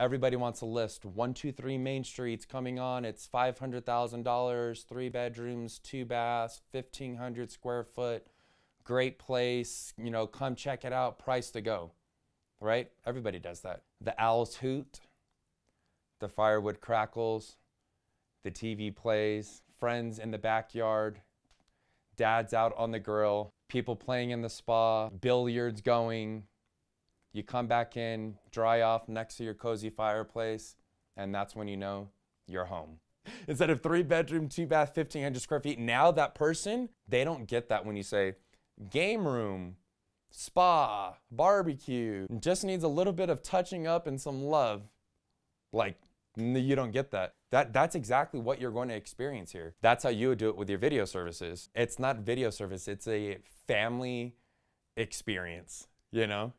everybody wants a list. 123 Main Street's coming on. It's $500,000, 3 bedrooms, 2 baths, 1,500 square foot, great place. You know, come check it out, price to go, right? Everybody does that. The owls hoot, the firewood crackles, the TV plays, friends in the backyard, dad's out on the grill, people playing in the spa, billiards going. You come back in, dry off next to your cozy fireplace, and that's when you know you're home. Instead of 3 bedroom, 2 bath, 1,500 square feet, now that person, they don't get that when you say game room, spa, barbecue, just needs a little bit of touching up and some love. Like, you don't get that. That's exactly what you're going to experience here. That's how you would do it with your video services. It's not video service, it's a family experience, you know?